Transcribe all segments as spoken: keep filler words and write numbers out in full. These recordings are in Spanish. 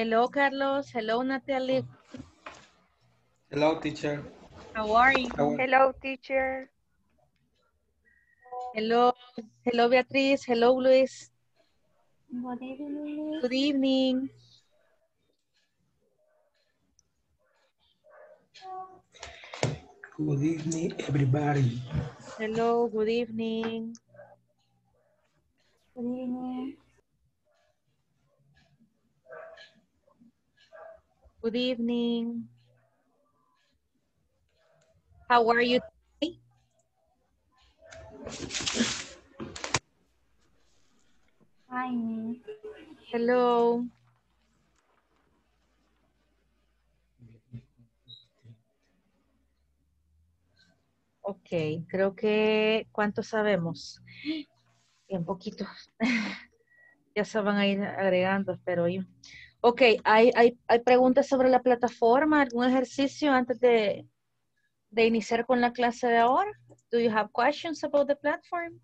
Hello, Carlos. Hello, Natalie. Hello, teacher. How are you? Hello, teacher. Hello. Hello, Beatriz. Hello, Luis. Good evening. Good evening. Good evening, everybody. Hello, good evening. Good evening. Good evening. How are you today? Hi. Hello. Ok, creo que, ¿cuánto sabemos? Bien poquitos. Ya se van a ir agregando, pero yo. Ok, ¿hay, hay, hay preguntas sobre la plataforma? ¿Algún ejercicio antes de, de iniciar con la clase de ahora? Do you have questions about the platform?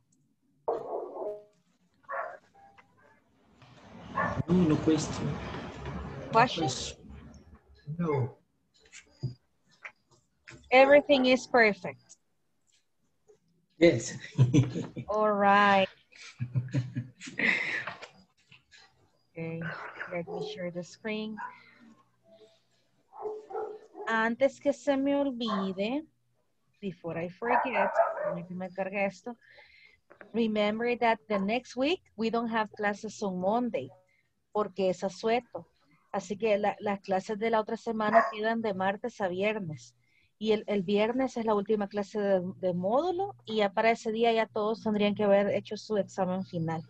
No, no question. Questions? No. Everything is perfect. Yes. All right. Okay, let me share the screen. Antes que se me olvide, before I forget, me cargue esto, remember that the next week we don't have classes on Monday, porque es asueto. Así que la, las clases de la otra semana quedan de martes a viernes. Y el, el viernes es la última clase de, de módulo y ya para ese día ya todos tendrían que haber hecho su examen final.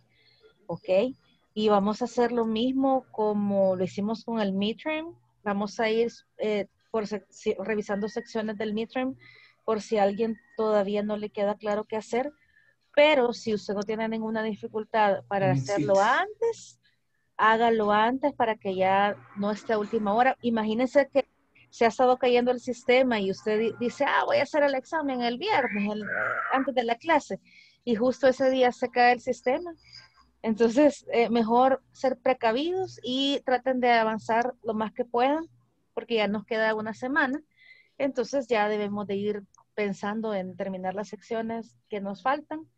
¿Ok? Y vamos a hacer lo mismo como lo hicimos con el midterm. Vamos a ir eh, por sec revisando secciones del midterm por si a alguien todavía no le queda claro qué hacer. Pero si usted no tiene ninguna dificultad para hacerlo antes, hágalo antes para que ya no esté a última hora. Imagínense que se ha estado cayendo el sistema y usted dice, ah, voy a hacer el examen el viernes, el, antes de la clase. Y justo ese día se cae el sistema. Entonces, eh, mejor ser precavidos y traten de avanzar lo más que puedan, porque ya nos queda una semana. Entonces, ya debemos de ir pensando en terminar las secciones que nos faltan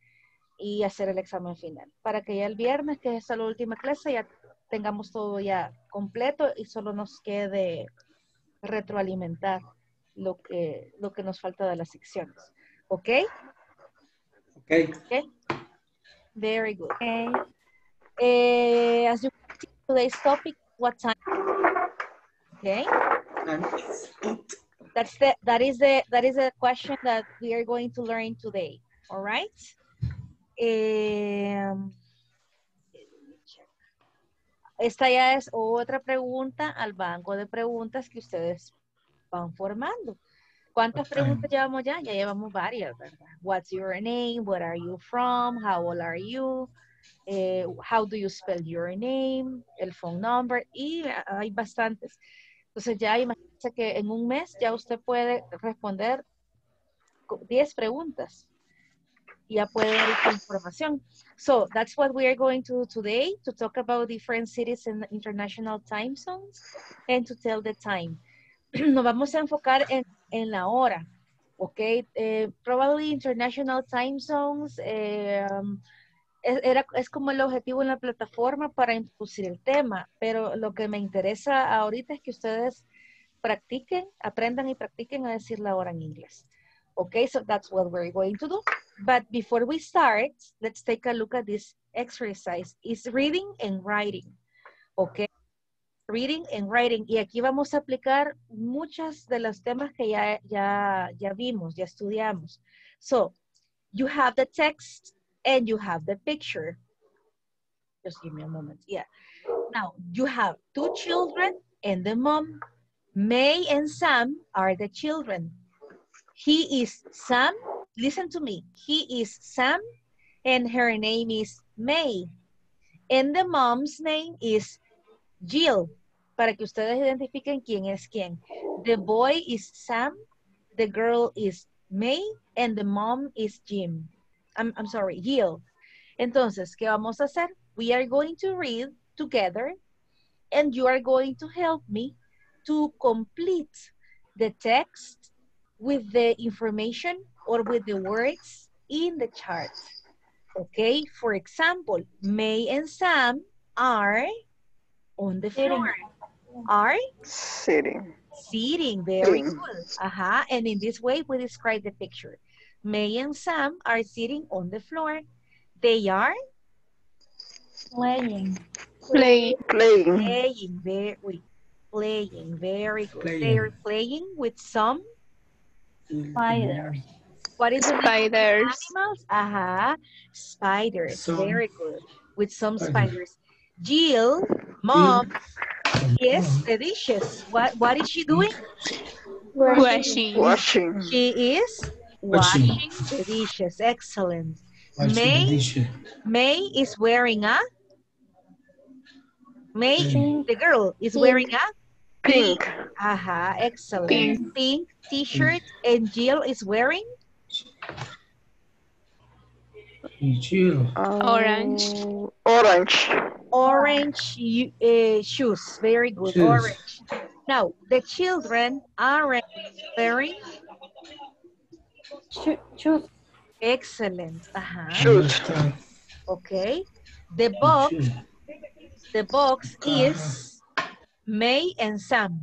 y hacer el examen final. Para que ya el viernes, que es la última clase, ya tengamos todo ya completo y solo nos quede retroalimentar lo que, lo que nos falta de las secciones. ¿Ok? Ok. Okay. Very good. Okay. Eh, as you can see today's topic, what time? Okay. That's the, that, is the, that is the question that we are going to learn today. All right? Um, Esta ya es otra pregunta al banco de preguntas que ustedes van formando. ¿Cuántas preguntas llevamos ya? Ya llevamos varias, ¿verdad? What's your name? Where are you from? How old are you? Eh, how do you spell your name? El phone number. Y hay bastantes. Entonces ya imagínense que en un mes ya usted puede responder diez preguntas. Ya puede ir con información. So that's what we are going to do today, to talk about different cities and international time zones and to tell the time. Nos vamos a enfocar en, en la hora, okay? Eh, probably international time zones eh, es, era, es como el objetivo en la plataforma para introducir el tema, pero lo que me interesa ahorita es que ustedes practiquen, aprendan y practiquen a decir la hora en inglés. Okay, so that's what we're going to do. But before we start, let's take a look at this exercise. It's reading and writing. Okay, reading and writing. Y aquí vamos a aplicar muchos de los temas que ya, ya, ya vimos, ya estudiamos. So, you have the text and you have the picture. Just give me a moment. Yeah. Now, you have two children and the mom. May and Sam are the children. He is Sam, listen to me, he is Sam and her name is May. And the mom's name is Jill. Para que ustedes identifiquen quién es quién. The boy is Sam, the girl is May, and the mom is Jim. I'm, I'm sorry, Jill. Entonces, ¿qué vamos a hacer? We are going to read together and you are going to help me to complete the text with the information or with the words in the chart. Okay, for example, May and Sam are on the floor. Are sitting. Sitting, very sitting. Good. Uh-huh. And in this way, we describe the picture. May and Sam are sitting on the floor. They are playing. Playing. Playing. Playing, very, playing, very good. Playing. They are playing with some spiders. What is it? Spiders. Animals? Uh-huh. Spiders, some. Very good. With some spiders. Jill, mom, yes, the dishes. What What is she doing? Washing. Washing. She is washing, washing the dishes. Excellent. Washing May dishes. May is wearing a... May, mm. the girl, is pink. Wearing a... Pink. Pink. Aha, excellent. Pink, pink t-shirt. And Jill is wearing... Jill. Orange. Um, orange. Orange uh, shoes. Very good. Shoes. Orange. Now, the children are wearing shoes. Excellent. Uh-huh. Shoes. Okay. The box. The box is May and Sam.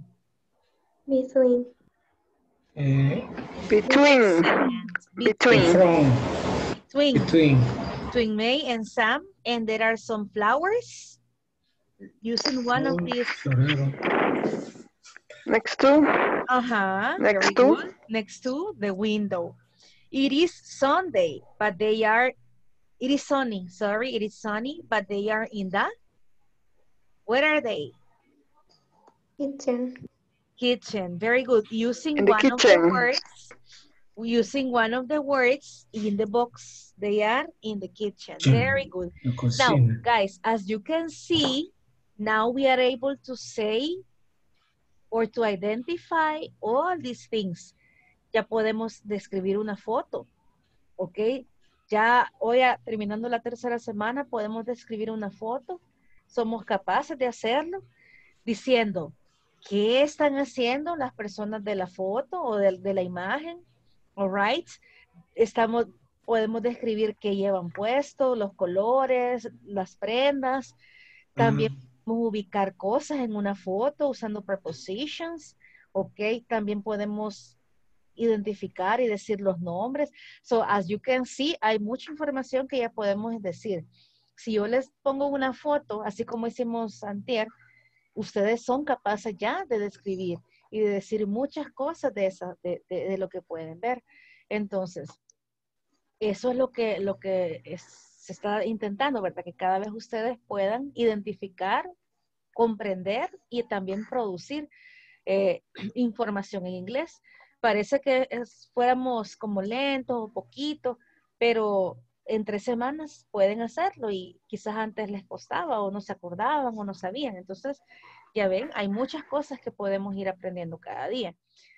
Between. Uh, between. Between. Between. Between. Between. Between May and Sam, and there are some flowers using one oh, of these. Next to. Uh-huh. Next to. Good. Next to the window. It is Sunday, but they are, it is sunny, sorry, it is sunny, but they are in the, where are they? Kitchen. Kitchen, very good. Using in one the kitchen. Of the words. Using one of the words in the box. They are in the kitchen. Very good. Now, guys, as you can see, now we are able to say or to identify all these things. Ya podemos describir una foto. ¿Ok? Ya hoy, terminando la tercera semana, podemos describir una foto. Somos capaces de hacerlo diciendo, ¿qué están haciendo las personas de la foto o de, de la imagen? All right. Estamos, podemos describir qué llevan puesto, los colores, las prendas. También uh-huh. podemos ubicar cosas en una foto usando prepositions. Okay. También podemos identificar y decir los nombres. So, as you can see, hay mucha información que ya podemos decir. Si yo les pongo una foto, así como hicimos antier, ustedes son capaces ya de describir y de decir muchas cosas de, esa, de, de, de lo que pueden ver. Entonces, eso es lo que, lo que es, se está intentando, ¿verdad? Que cada vez ustedes puedan identificar, comprender y también producir eh, información en inglés. Parece que es, fuéramos como lentos o poquito, pero en tres semanas pueden hacerlo y quizás antes les costaba o no se acordaban o no sabían. Entonces, ya ven, hay muchas cosas que podemos ir aprendiendo cada día.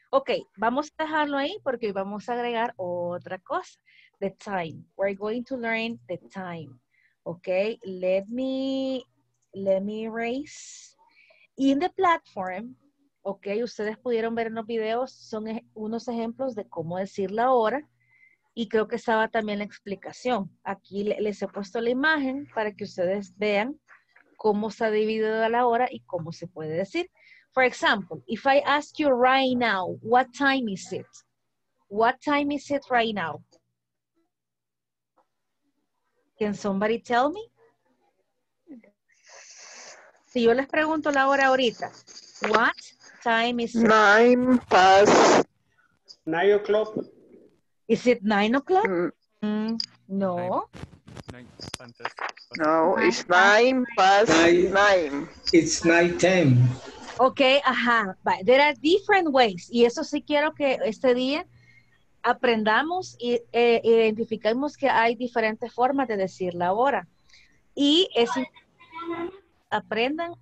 Ok, vamos a dejarlo ahí porque vamos a agregar otra cosa. The time. We're going to learn the time. Ok, let me, let me erase. In the platform, ok, ustedes pudieron ver en los videos, son unos ejemplos de cómo decir la hora. Y creo que estaba también la explicación. Aquí les he puesto la imagen para que ustedes vean cómo está dividida la hora y cómo se puede decir. For example, if I ask you right now, what time is it? What time is it right now? Can somebody tell me? Si yo les pregunto la hora ahorita, what time is it? Nine past. Nine o'clock. Is it nine o'clock? Mm. Mm, no. Nine. Nine. No, it's nine past nine. nine. It's nine ten. Okay, ajá. But there are different ways. Y eso sí quiero que este día aprendamos y eh, identifiquemos que hay diferentes formas de decir la hora. Y es, aprendan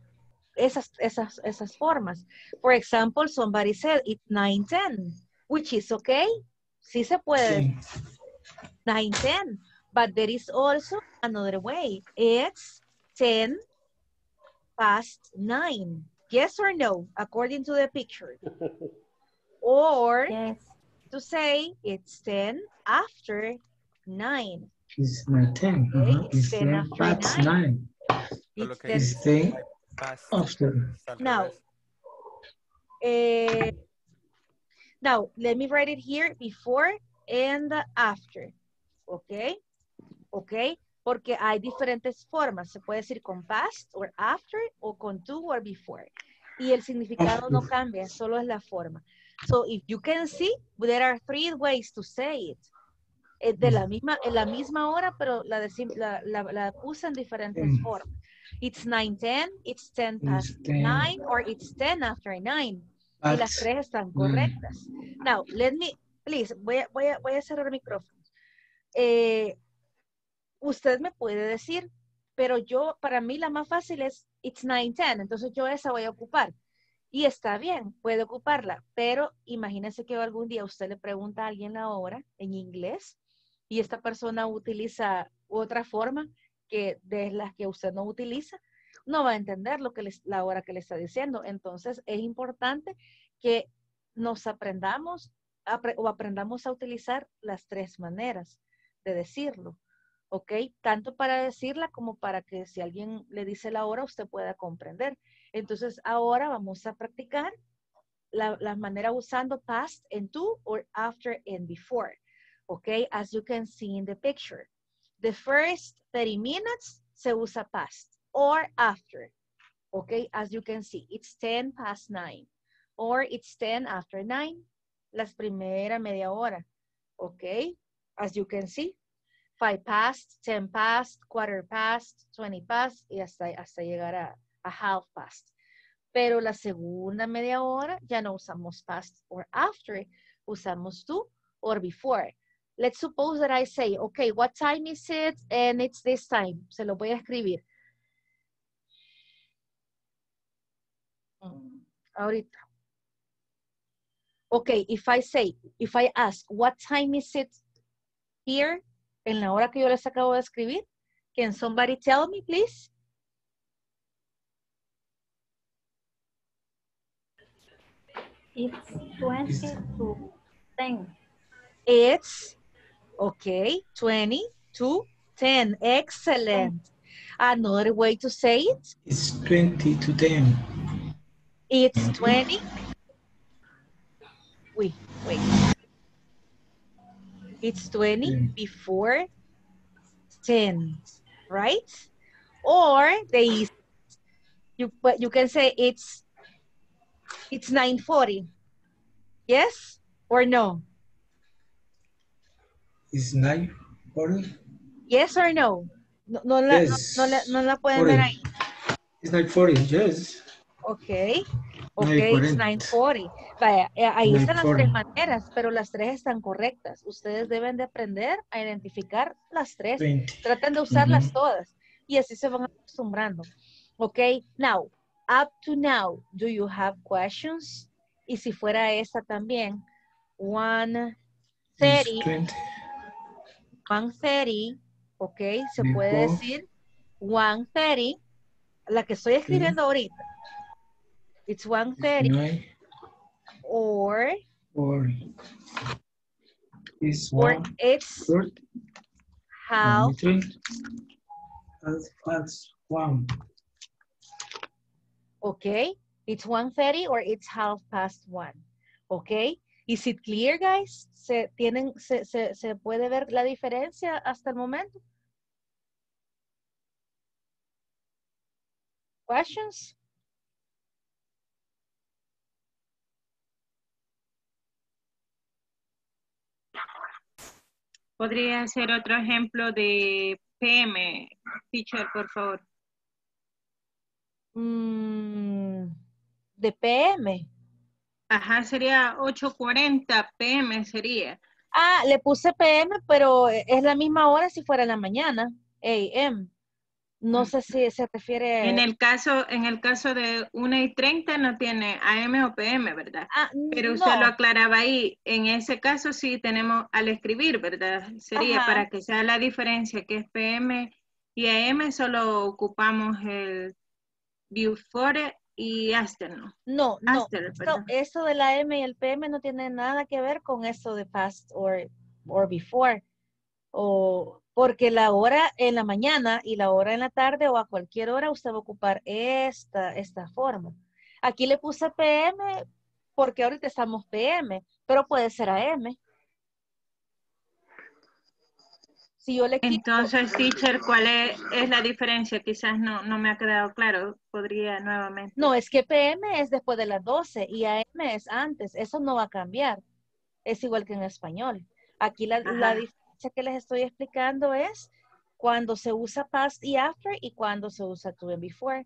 esas, esas, esas formas. For example, somebody said it's nine ten, which is okay. Sí se puede. Sí. Nine ten. But there is also another way. It's ten past nine. Yes or no, according to the picture. Or yes. To say it's ten after nine. It's not ten. Okay. Uh-huh. It's, it's ten, ten after past nine. nine. It's, it's ten, ten past after. Now, uh, now, let me write it here before and after. Okay? Okay? Porque hay diferentes formas. Se puede decir con past or after o con to or before. Y el significado no cambia, solo es la forma. So if you can see, there are three ways to say it. Es de la misma, en la misma hora, pero la, de, la, la, la puse en diferentes mm. formas. It's nine ten, it's ten past nine, or it's ten after nine. That's, y las tres están correctas. Mm. Now, let me, please, voy a, voy a, voy a cerrar el micrófono. Eh, usted me puede decir, pero yo, para mí la más fácil es it's nine ten, entonces yo esa voy a ocupar. Y está bien, puede ocuparla, pero imagínese que algún día usted le pregunta a alguien la hora en inglés y esta persona utiliza otra forma que de las que usted no utiliza, no va a entender lo que les, la hora que le está diciendo. Entonces es importante que nos aprendamos apre, o aprendamos a utilizar las tres maneras de decirlo. ¿Ok? Tanto para decirla como para que si alguien le dice la hora, usted pueda comprender. Entonces, ahora vamos a practicar la, la manera usando past and to or after and before. ¿Ok? As you can see in the picture. The first thirty minutes se usa past or after. ¿Ok? As you can see, it's ten past nine. Or it's ten after nine. Las primera media hora. ¿Ok? As you can see. five past, ten past, quarter past, twenty past, y hasta, hasta llegar a, a half past. Pero la segunda media hora ya no usamos past or after, usamos to or before. Let's suppose that I say, okay, what time is it? And it's this time. Se lo voy a escribir. Ahorita. Okay, if I say, if I ask, what time is it here? En la hora que yo les acabo de escribir. Can somebody tell me, please? It's twenty to ten. It's, okay, twenty to ten. Excellent. Another way to say it? It's twenty to ten. It's twenty. Wait, wait. It's twenty before ten, right? Or they, you you can say it's it's nine forty. Yes or no? It's nine forty? Yes or no? No, no, la, yes. no, no, no la pueden ver ahí. It's nine forty, yes. Okay. Ok, it's nine forty. Vaya, ahí están las tres maneras, pero las tres están correctas. Ustedes deben de aprender a identificar las tres. veinte. Traten de usarlas mm-hmm. todas. Y así se van acostumbrando. Ok, now, up to now, do you have questions? Y si fuera esta también, one thirty, one thirty, ok, se Before. Puede decir one thirty, la que estoy escribiendo ahorita. It's one thirty. Or, or it's one or it's thirty, half past one. Okay, it's one thirty or it's half past one. Okay, is it clear, guys? ¿Se, tienen, se, se, se puede ver la diferencia hasta el momento? Questions? ¿Podría hacer otro ejemplo de P M, teacher, por favor? Mm, ¿de P M? Ajá, sería ocho cuarenta P M sería. Ah, le puse P M, pero es la misma hora si fuera en la mañana, A M. No sé si se refiere a... En el caso, en el caso de una y treinta no tiene A M o P M, ¿verdad? Ah, pero usted no. Lo aclaraba ahí. En ese caso sí tenemos al escribir, ¿verdad? Sería Ajá. para que sea la diferencia que es P M y A M, solo ocupamos el before y after, ¿no? No, after, no. no. Eso de la M y el P M no tiene nada que ver con eso de past or, or before. O porque la hora en la mañana y la hora en la tarde o a cualquier hora usted va a ocupar esta, esta forma. Aquí le puse P M porque ahorita estamos P M, pero puede ser A M. Si yo le quito, entonces, teacher, ¿cuál es, es la diferencia? Quizás no, no me ha quedado claro. Podría nuevamente. No, es que P M es después de las doce y A M es antes. Eso no va a cambiar. Es igual que en español. Aquí la, la diferencia que les estoy explicando es cuando se usa past y after y cuando se usa to and before.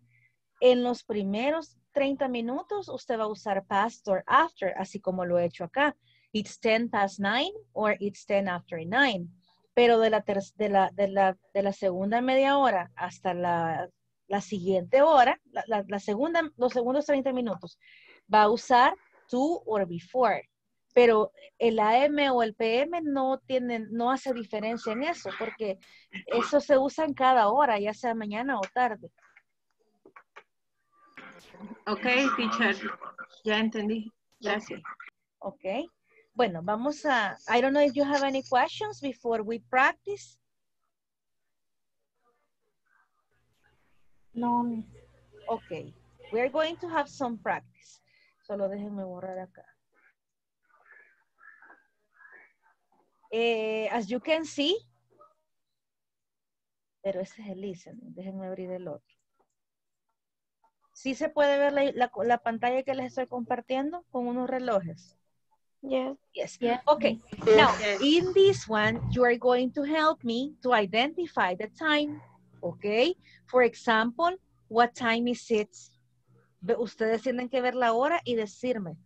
En los primeros treinta minutos usted va a usar past or after, así como lo he hecho acá. It's ten past nine or it's ten after nine. Pero de la, ter de, la, de, la, de la segunda media hora hasta la, la siguiente hora, la, la, la segunda, los segundos treinta minutos, va a usar to or before. Pero el A M o el P M no tienen, no hace diferencia en eso, porque eso se usa en cada hora, ya sea mañana o tarde. Ok, teacher. Ya entendí. Gracias. Ok. Bueno, vamos a, I don't know if you have any questions before we practice. No, miss. Okay, we're going to have some practice. Solo déjenme borrar acá. Eh, as you can see, pero ese es el listening, déjenme abrir el otro. ¿Sí se puede ver la, la, la pantalla que les estoy compartiendo con unos relojes? Yes. Yes. Yeah. Okay. Now, in this one, you are going to help me to identify the time. Okay. For example, what time is it? Ustedes tienen que ver la hora y decirme.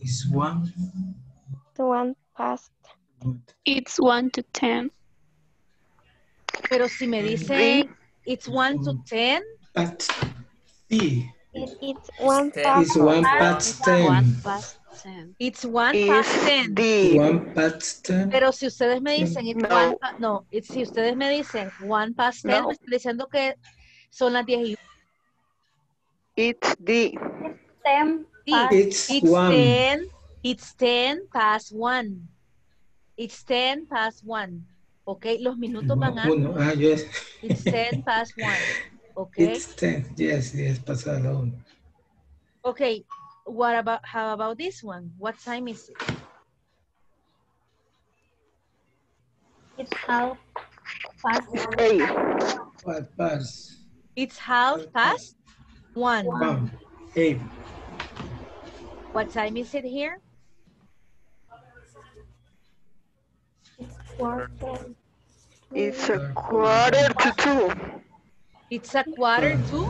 It's one. One past. It's one to ten. Pero si me dicen it's one to ten. Past. Sí. It, it's one past. It's one past ten. One past. It's one it's past ten. The... One past ten. Pero si ustedes me dicen, it's no. One past, no, it's, si ustedes me dicen one past ten, no. Me están diciendo que son las diez y... It's the... It's ten past... It's, it's one. Ten, it's ten past one. It's ten past one. Ok, los minutos van a... Uno. Ah, yes. It's ten past one. Ok. It's ten, yes, yes, pasado uno. Ok. What about, how about this one? What time is it? It's half past eight. What past? It's half past one. One. Eight. What time is it here? It's quarter. It's a quarter to two. It's a quarter to?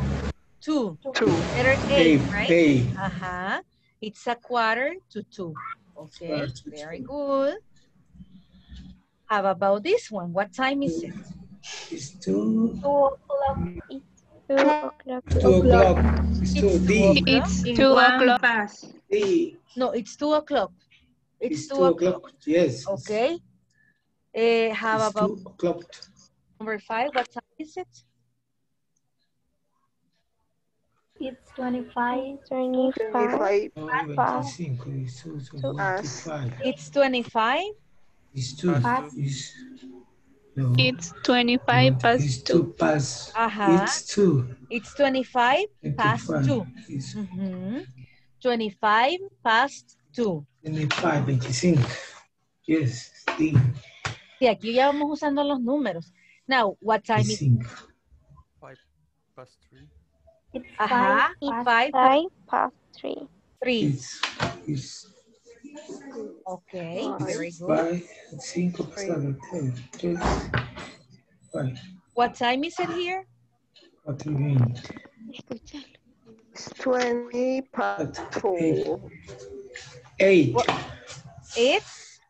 Two. Two. Letter A, right? A. Ajá. It's a quarter to two. Okay, very good. How about this one? What time is it? It's two. Two o'clock. Two o'clock. Two o'clock. It's two o'clock. It's two o'clock. No, it's two o'clock. It's two o'clock. Yes. Okay. Eh, how about number five? What time is it? It's twenty-five, twenty-five, twenty-five. It's twenty-five. It's two. It's, no. It's twenty-five past it's two. Two past. Uh-huh. It's two. It's twenty-five, twenty-five past two. It's mm-hmm. twenty-five past two. twenty-five, veinticinco. Yes. Sí. Sí, aquí ya vamos usando los números. Now, what time is it? Five past three. It's five, five, five, five past three. Three. It's, it's, okay, it's very good. Cinco pasado ten, tres, five. What time is it here? What do you mean? It's twenty past two. Eight. What? It's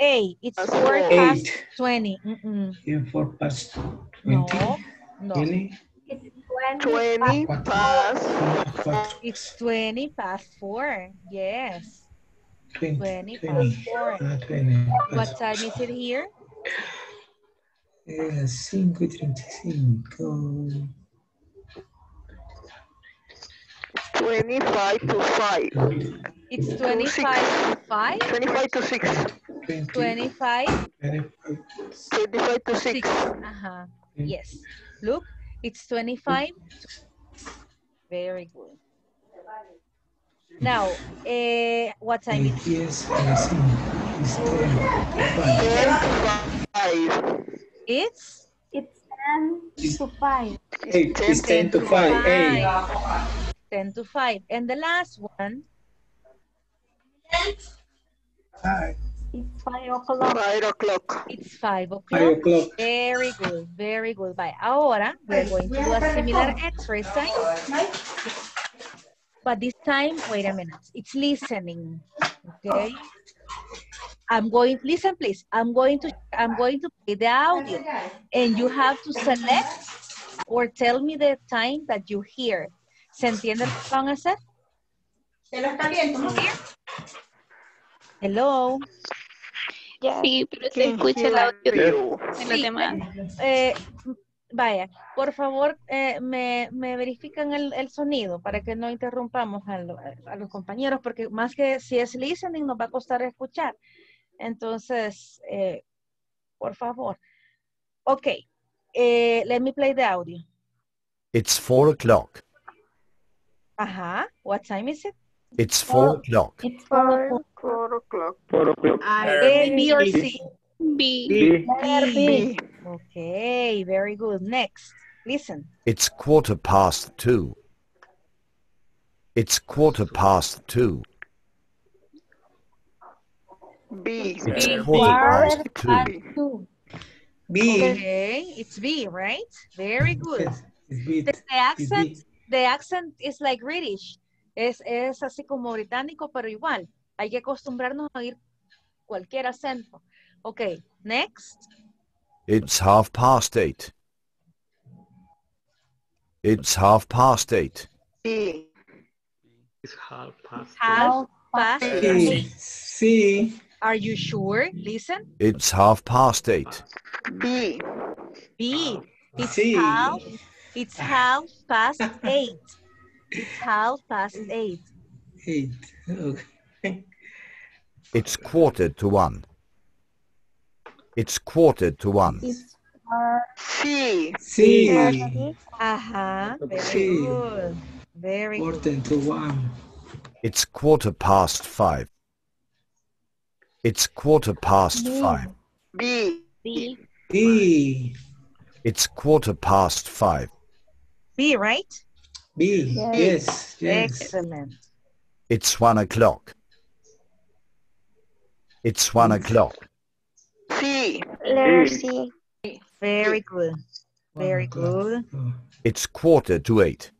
eight. It's past four eight. Past twenty. Mm -mm. It's four past twenty. No, no. twenty? twenty past four. It's twenty past four. Yes. twenty, twenty past four. Ah, twenty. What time is it here? Uh, cinco y treinta y cinco. twenty-five to five. It's twenty-five to five? twenty-five to six. twenty-five? twenty-five to six. Uh-huh. Yes. Look, it's twenty-five to six. Very good. Now, uh, what time is it? Yes, it's ten to five. It's? It's ten to five. It's ten to five. Eight. ten to five. And the last one? Five. It's five o'clock. five o'clock. It's five o'clock. Very good. Very good. Bye. Ahora, we're going to do a similar exercise. But this time, wait a minute. It's listening. Okay? I'm going, listen please. I'm going to, I'm going to play the audio. And you have to select or tell me the time that you hear. ¿Se entiende lo que van a hacer? ¿Se los caliento? Hello. Sí, pero se escucha el audio. Sí. Eh, vaya, por favor, eh, me, me verifican el, el sonido para que no interrumpamos a, lo, a los compañeros, porque más que si es listening nos va a costar escuchar. Entonces, eh, por favor. Ok, eh, let me play the audio. It's four o'clock. Ajá. Uh-huh. What time is it? It's four o'clock. It's four o'clock. Four o'clock. A, B, or C? B. B. B. B. Okay, very good. Next, listen. It's quarter past two. It's quarter past two. B. It's B. quarter past two. B. Okay, it's B, right? Very good. The accent. The accent is like British. Es, es así como británico, pero igual. Hay que acostumbrarnos a oír cualquier acento. Ok, next. It's half past eight. It's half past eight. Sí. It's half past eight. Half past eight. Sí. Sí. Are you sure? Listen. It's half past eight. B. B. It's sí. half. It's half past eight. It's half past eight. Eight. Okay. It's quarter to one. It's quarter to one. It's C. C. Uh-huh. Very C. good. Very quarter good. Quarter to one. It's quarter past five. It's quarter past B. five. B. B. B. It's quarter past five. B, right? B, yes. yes. Excellent. It's one o'clock. It's one o'clock. C. Letter C. Very good. Very good. It's quarter to eight.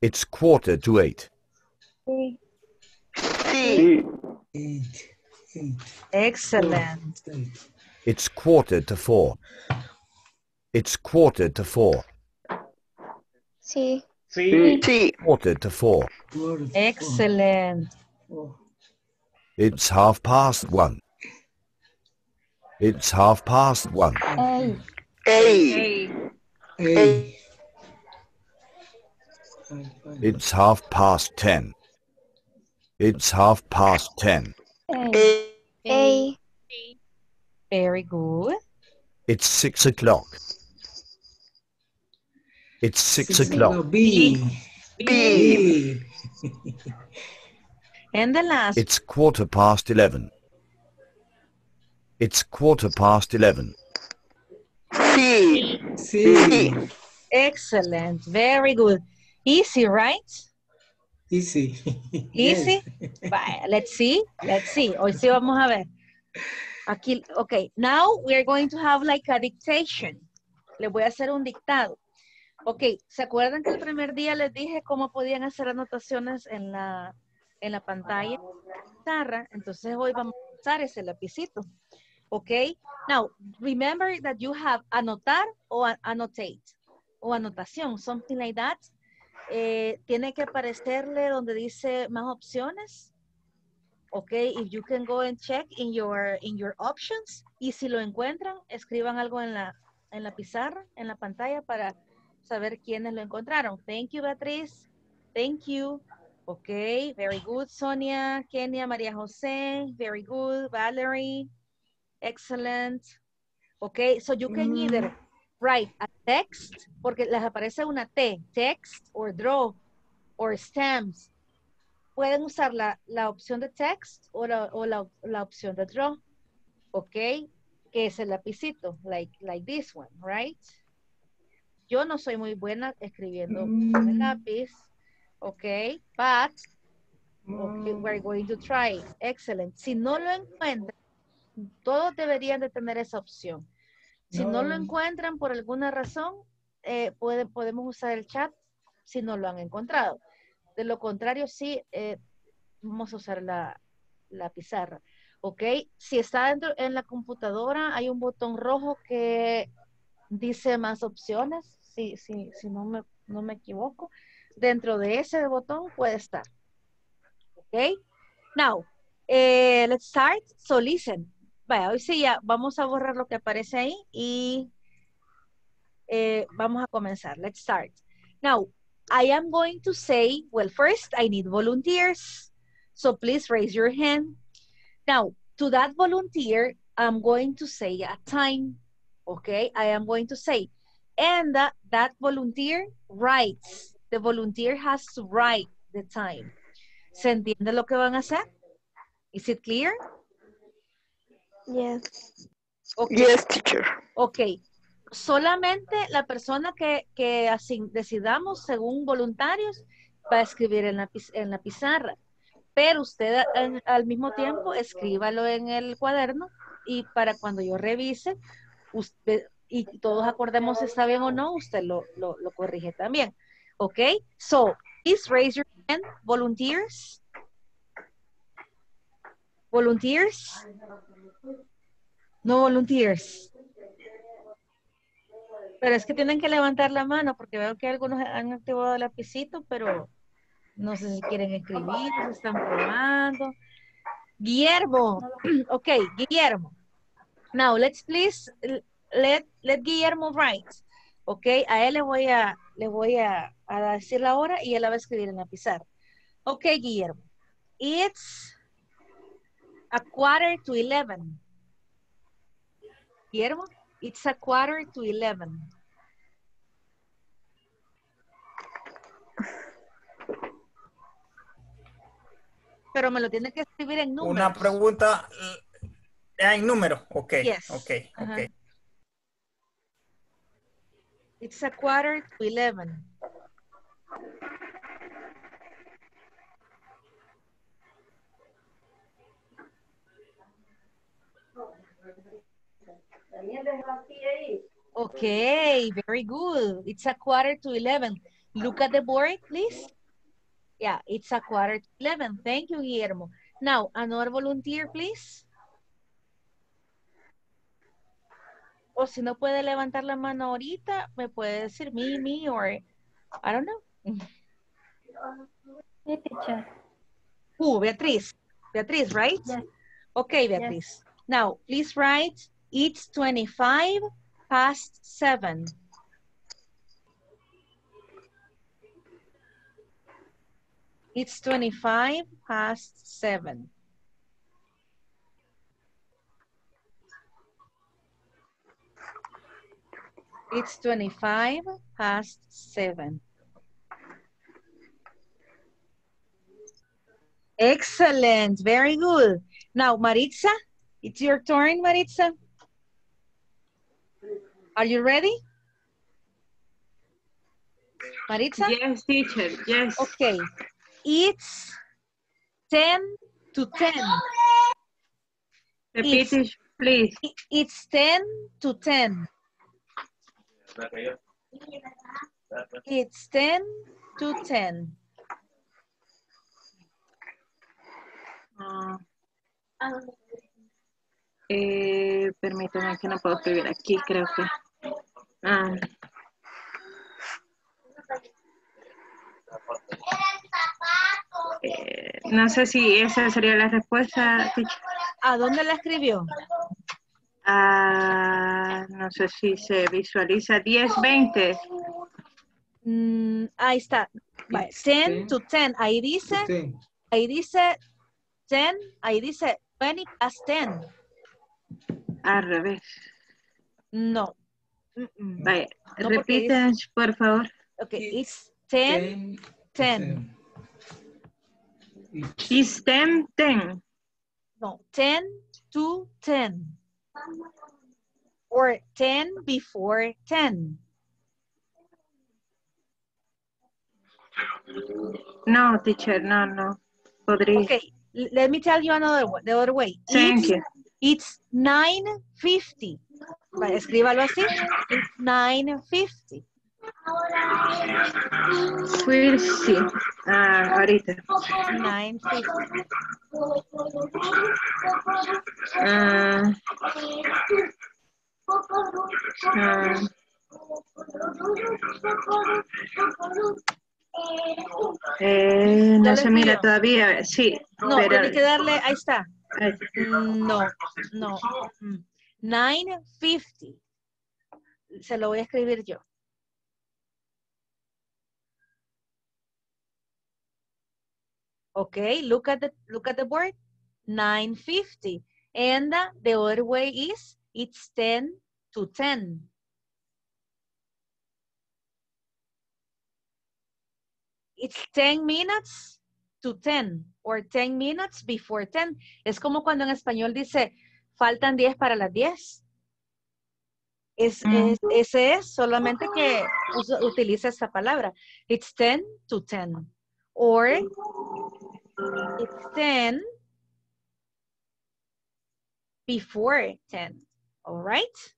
It's quarter to eight. C. C. Eight. Eight. Excellent. It's quarter to four. It's quarter to four. Sí. Sí. Sí. Quarter to four. Excellent. It's half past one. It's half past one. Hey. Hey. Hey. It's half past ten. It's half past ten. Hey. Hey. Very good. It's six o'clock. It's six o'clock. B. B. And the last. It's quarter past eleven. It's quarter past eleven. C. C. Excellent. Very good. Easy, right? Easy. Easy? Bye. Let's see. Let's see. Hoy sí vamos a ver. Aquí, okay, now we're going to have like a dictation. Le voy a hacer un dictado. Okay, ¿se acuerdan que el primer día les dije cómo podían hacer anotaciones en la, en la pantalla? Entonces hoy vamos a usar ese lapicito. Okay, now remember that you have anotar o annotate o anotación, something like that. Eh, tiene que aparecerle donde dice más opciones. Okay, if you can go and check in your in your options, y si lo encuentran, escriban algo en la en la pizarra, en la pantalla para saber quiénes lo encontraron. Thank you, Beatriz. Thank you. Okay, very good, Sonia, Kenia, Maria Jose, very good, Valerie, excellent. Okay, so you can either write a text, porque les aparece una T, text or draw or stamps. Pueden usar la, la opción de text o la, o la, la opción de draw, okay, que es el lapicito, like, like this one, right? Yo no soy muy buena escribiendo con el lápiz, okay, but okay, we're going to try. Excellent. Si no lo encuentran, todos deberían de tener esa opción. Si no, no lo encuentran por alguna razón, eh, puede, podemos usar el chat si no lo han encontrado. De lo contrario, sí, eh, vamos a usar la, la pizarra. Ok, si está dentro en la computadora, hay un botón rojo que dice más opciones, si, si, si no, me, no me equivoco. Dentro de ese botón puede estar. Ok, now, eh, let's start, so listen. Vaya, hoy sí ya vamos a borrar lo que aparece ahí y eh, vamos a comenzar. Let's start. Now, I am going to say, well, first I need volunteers. So please raise your hand. Now, to that volunteer, I'm going to say a time. Okay, I am going to say. And that, that volunteer writes. The volunteer has to write the time. ¿Se entiende lo que van a hacer? Is it clear? Yes. Okay. Yes, teacher. Ok. Solamente la persona que, que decidamos según voluntarios va a escribir en la, en la pizarra. Pero usted en, al mismo tiempo escríbalo en el cuaderno y para cuando yo revise usted y todos acordemos si está bien o no, usted lo, lo, lo corrige también. Ok. So, please raise your hand, volunteers. Volunteers. No volunteers. Pero es que tienen que levantar la mano porque veo que algunos han activado el lapicito, pero no sé si quieren escribir, se están probando. Guillermo. Ok, Guillermo. Now, let's please, let, let Guillermo write. Ok, a él le voy a, le voy a, a decir la hora y él la va a escribir en la pizarra. Ok, Guillermo. It's a quarter to eleven. Guillermo. It's a quarter to eleven. Pero me lo tiene que escribir en número. Una pregunta en número. Ok. Yes. Ok. Uh-huh. Ok. It's a quarter to eleven. Okay, very good. It's a quarter to eleven. Look at the board, please. Yeah, it's a quarter to eleven. Thank you, Guillermo. Now, another volunteer, please. O si no puede levantar la mano ahorita, me puede decir me, me, or I don't know. Who, Beatriz. Beatriz, right? Yes. Okay, Beatriz. Yes. Now, please write. It's twenty-five past seven. It's twenty-five past seven. It's twenty-five past seven. Excellent. Very good. Now, Maritza, it's your turn, Maritza. Are you ready? Maritza? Yes, teacher, yes. Okay. It's ten to ten. Repeat it, please. It's ten to ten. It's ten to ten. Uh, eh, permítame que no puedo escribir aquí, creo que. Ah. Eh, no sé si esa sería la respuesta. ¿A dónde la escribió? Ah, no sé si se visualiza. diez, veinte. Mm, ahí está. Vale, ten to ten. Ahí dice, ahí dice ten, ahí dice twenty past ten. Al revés. No. Mm-mm. Vale, no, repita, por favor. Ok, it's ten, ten. It's ten, ten. No, ten to ten. Or ten before ten. No, teacher, no, no. Podría. Okay, let me tell you another one, the other way. Thank it's, you. It's nine fifty. Escríbalo así. It's nine fifty. Sí, ah, ahorita. nine fifty. Ah, ah. Eh, no se mira todavía, sí. No, pero... tiene que darle, ahí está. Ahí. No, no. nine fifty. Se lo voy a escribir yo. Okay, look at the look at the board. nine fifty. And uh, the other way is it's ten to ten. It's ten minutes to ten or ten minutes before ten. Es como cuando en español dice faltan diez para las diez. Es, mm. es, ese es, solamente que uso, utiliza esta palabra. It's ten to ten. Or it's ten before ten. All right?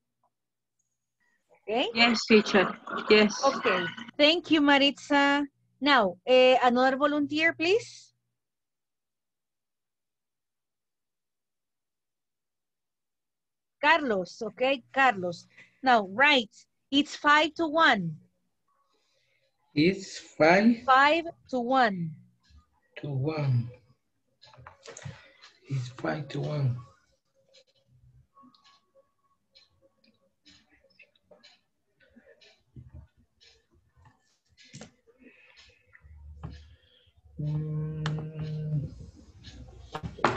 Okay. Yes, teacher. Yes. Okay. Thank you, Maritza. Now, uh, another volunteer, please. Carlos, okay, Carlos. Now, right, it's five to one. It's five. Five to one. To one. It's five to one.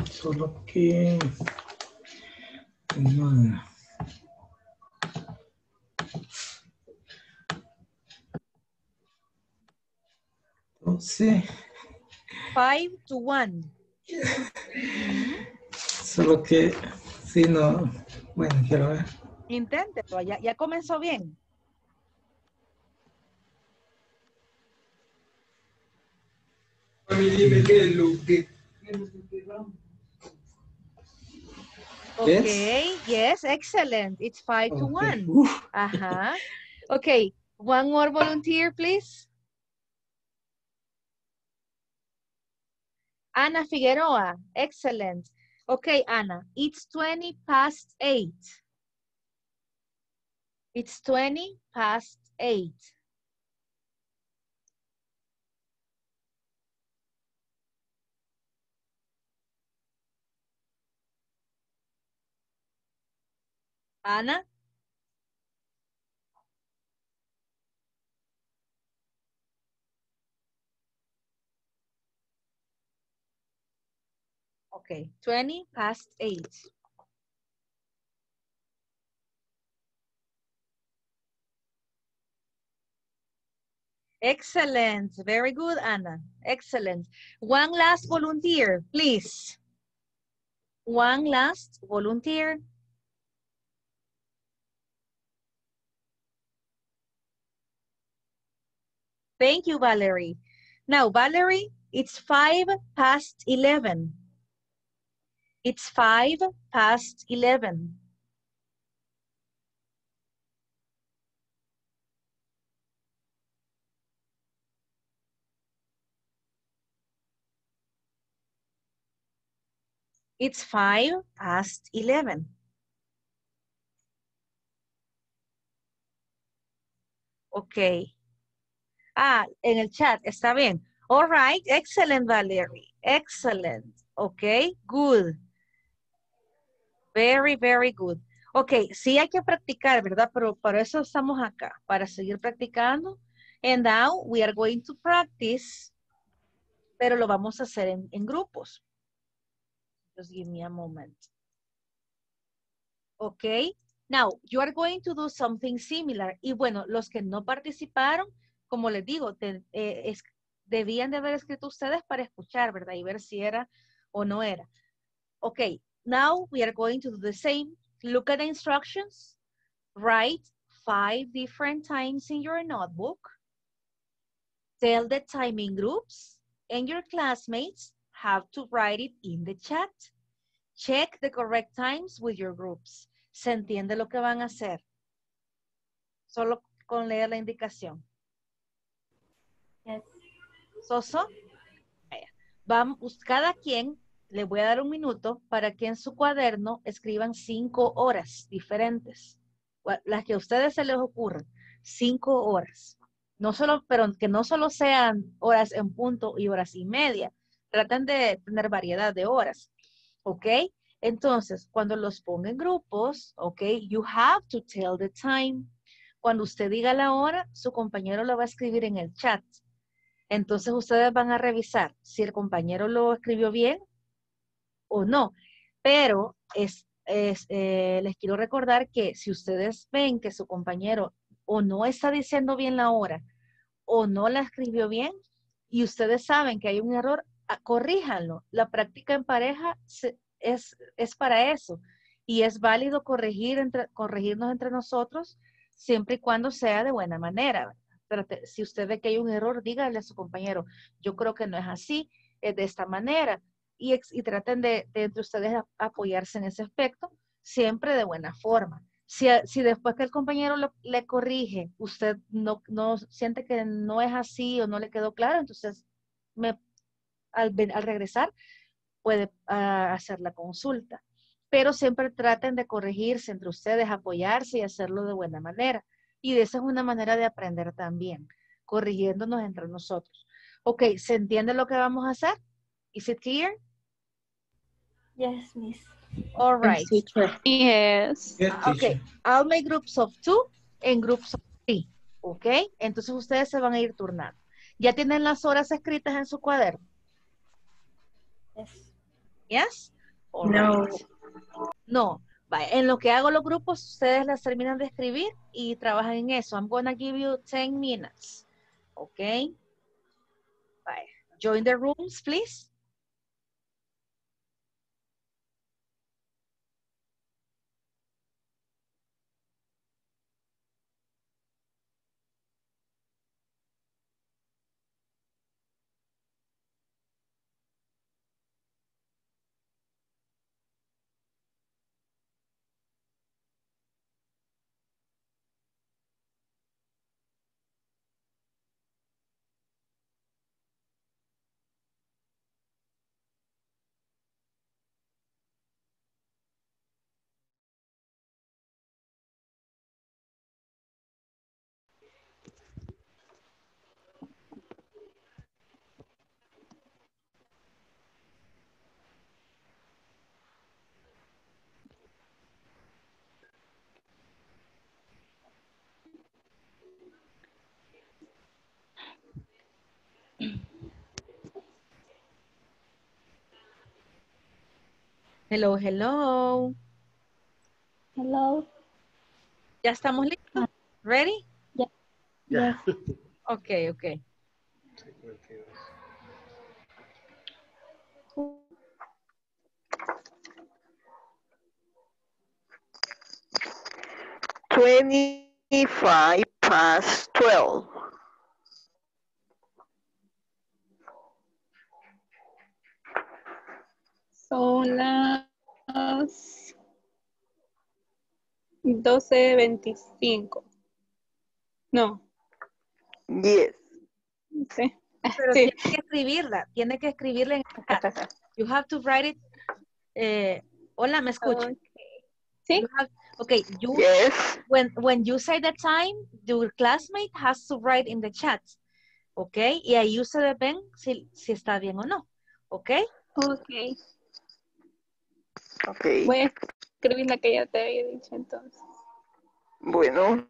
Solo que no. Entonces five to one. Solo que si no, bueno, quiero ver. Inténtelo, ya, ya comenzó bien. Okay, yes, excellent. It's five okay. to one. Uh-huh. Okay, one more volunteer, please. Anna Figueroa, excellent. Okay, Anna, it's twenty past eight. It's twenty past eight. Ana. Okay, twenty past eight. Excellent. Very good, Ana. Excellent. One last volunteer, please. One last volunteer. Thank you, Valerie. Now, Valerie, it's five past eleven. It's five past eleven. It's five past eleven. Okay. Ah, en el chat, está bien. All right, excellent, Valerie. Excellent. Okay, good. Very, very good. Okay, sí hay que practicar, ¿verdad? Pero para eso estamos acá, para seguir practicando And now we are going to practice, pero lo vamos a hacer en, en grupos. Just give me a moment. Okay, now you are going to do something similar. Y bueno, los que no participaron, como les digo, te, eh, es, debían de haber escrito ustedes para escuchar, ¿verdad? Y ver si era o no era. Okay, now we are going to do the same. Look at the instructions. Write five different times in your notebook. Tell the time in groups, and your classmates have to write it in the chat. Check the correct times with your groups. ¿Se entiende lo que van a hacer? Solo con leer la indicación. Yes. ¿Soso? Vamos, cada quien, le voy a dar un minuto para que en su cuaderno escriban cinco horas diferentes. Las que a ustedes se les ocurran. Cinco horas. No solo, pero que no solo sean horas en punto y horas y media. Traten de tener variedad de horas. ¿Ok? Entonces, cuando los ponga en grupos, ¿ok? You have to tell the time. Cuando usted diga la hora, su compañero lo va a escribir en el chat. Entonces, ustedes van a revisar si el compañero lo escribió bien o no. Pero es, es, eh, les quiero recordar que si ustedes ven que su compañero o no está diciendo bien la hora o no la escribió bien y ustedes saben que hay un error, corríjanlo. La práctica en pareja se, es, es para eso y es válido corregir entre, corregirnos entre nosotros siempre y cuando sea de buena manera. Pero te, si usted ve que hay un error, dígale a su compañero, yo creo que no es así, es de esta manera y, ex, y traten de, de entre ustedes a, apoyarse en ese aspecto siempre de buena forma. Si, si después que el compañero lo, le corrige, usted no, no siente que no es así o no le quedó claro, entonces me, al, al regresar puede uh, hacer la consulta. Pero siempre traten de corregirse entre ustedes, apoyarse y hacerlo de buena manera. Y de esa es una manera de aprender también, corrigiéndonos entre nosotros. Ok, ¿se entiende lo que vamos a hacer? ¿Is it clear? Yes, miss. All right. Yes. Okay. I'll make groups of two and groups of three. Okay. Entonces ustedes se van a ir turnando. ¿Ya tienen las horas escritas en su cuaderno? Yes. Yes? All no. Right. No. En lo que hago los grupos, ustedes las terminan de escribir y trabajan en eso. I'm gonna give you ten minutes. Okay. Bye. Join the rooms, please. Hello, hello. Hello. ¿Ya estamos listos? ¿Ready? Ya. Yeah. Yeah. Ok, ok. twenty-five past twelve. Son las doce veinticinco. No. Yes. Sí. Pero sí. Tiene que escribirla. Tiene que escribirla en el chat. You have to write it. Eh, hola, ¿me escuchas? Okay. Sí. You have, okay. You, yes. When, when you say the time, your classmate has to write in the chat. Okay. Y ahí ustedes ven si, si está bien o no. Okay. Okay. Okay. Voy a escribir la que ya te había dicho entonces. Bueno.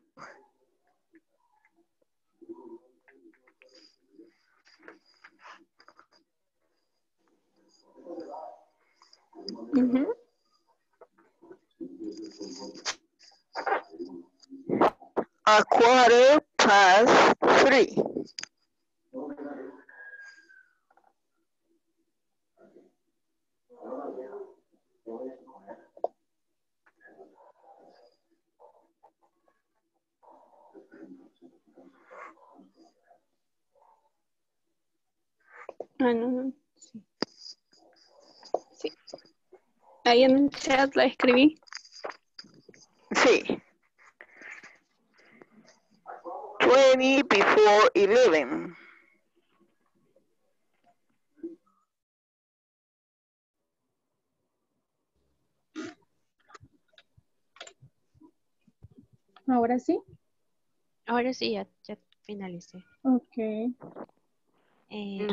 Mm-hmm. A quarter past three. Ah, no, no, sí. Sí. Ahí en el chat la escribí. Sí. Twenty before eleven. ¿Ahora sí? Ahora sí, ya, ya finalicé. Ok. Eh,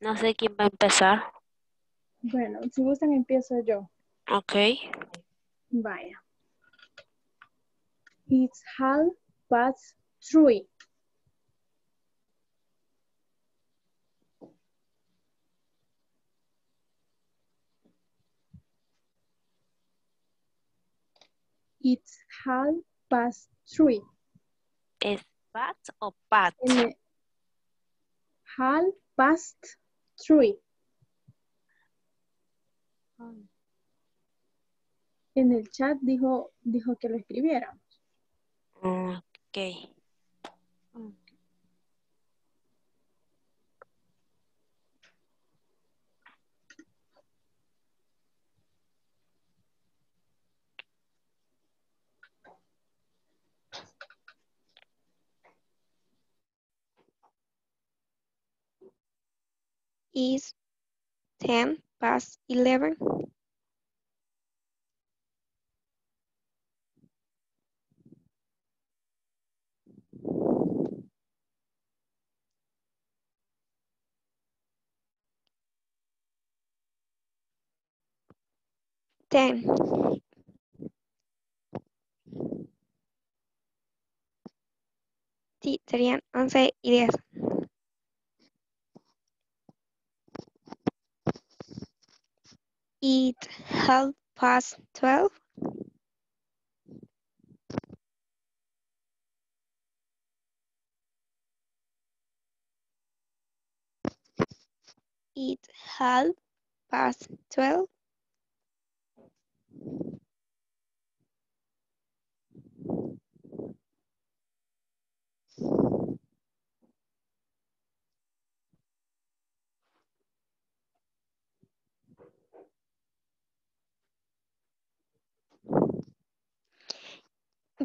no sé quién va a empezar. Bueno, si gustan empiezo yo. Ok. Vaya. It's half past three. It's half past three. ¿Es pat o pat? Half past three. Oh. En el chat dijo, dijo que lo escribiéramos. Okay. Ok. Is ten past eleven? Ten. Sí, serían once y diez. It's half past twelve. It's half past twelve.